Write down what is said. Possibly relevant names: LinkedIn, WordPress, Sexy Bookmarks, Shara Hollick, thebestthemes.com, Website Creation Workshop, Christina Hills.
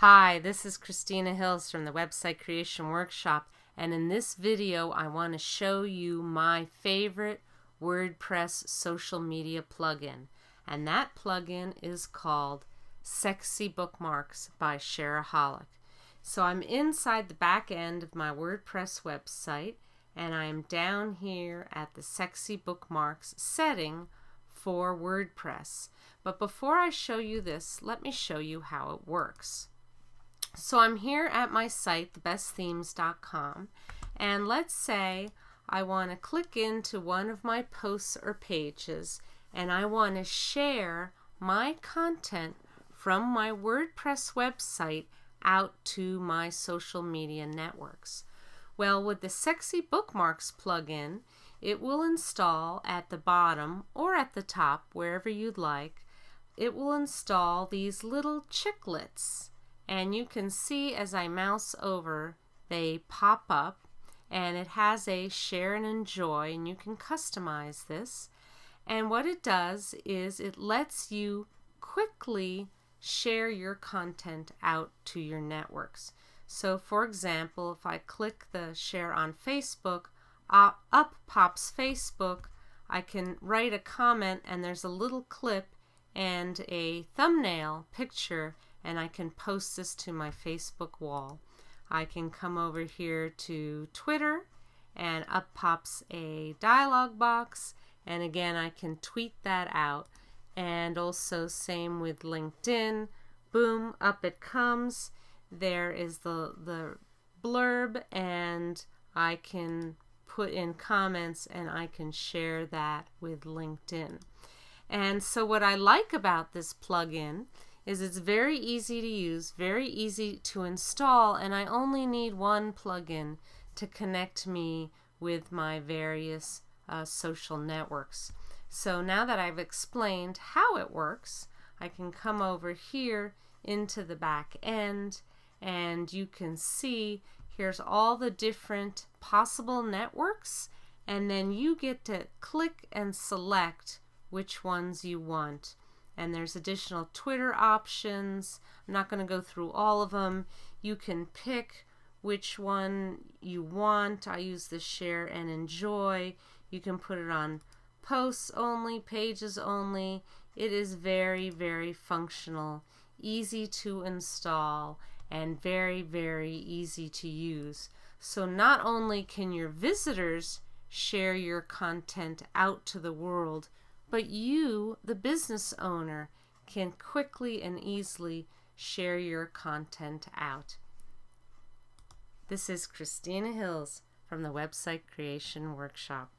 Hi, this is Christina Hills from the Website Creation Workshop, and in this video I want to show you my favorite WordPress social media plugin, and that plugin is called Sexy Bookmarks by Shara Hollick. So I'm inside the back end of my WordPress website, and I'm down here at the Sexy Bookmarks setting for WordPress. But before I show you this, let me show you how it works. So I'm here at my site, thebestthemes.com, and let's say I want to click into one of my posts or pages, and I want to share my content from my WordPress website out to my social media networks. Well, with the Sexy Bookmarks plugin, it will install at the bottom or at the top, wherever you'd like. It will install these little chiclets. And you can see as I mouse over, they pop up, and it has a share and enjoy, and you can customize this. And what it does is it lets you quickly share your content out to your networks. So for example, if I click the share on Facebook, up pops Facebook. I can write a comment, and there's a little clip and a thumbnail picture, and I can post this to my Facebook wall. I can come over here to Twitter, and up pops a dialog box, and again I can tweet that out. And also same with LinkedIn, boom, up it comes. There is the blurb, and I can put in comments, and I can share that with LinkedIn. And so what I like about this plugin is it's very easy to use, very easy to install, and I only need one plugin to connect me with my various social networks. So now that I've explained how it works, I can come over here into the back end, and you can see here's all the different possible networks, and then you get to click and select which ones you want. And there's additional Twitter options. I'm not going to go through all of them. You can pick which one you want. I use the share and enjoy. You can put it on posts only, pages only. It is very, very functional, easy to install, and very, very easy to use. So not only can your visitors share your content out to the world, but you, the business owner, can quickly and easily share your content out. This is Christina Hills from the Website Creation Workshop.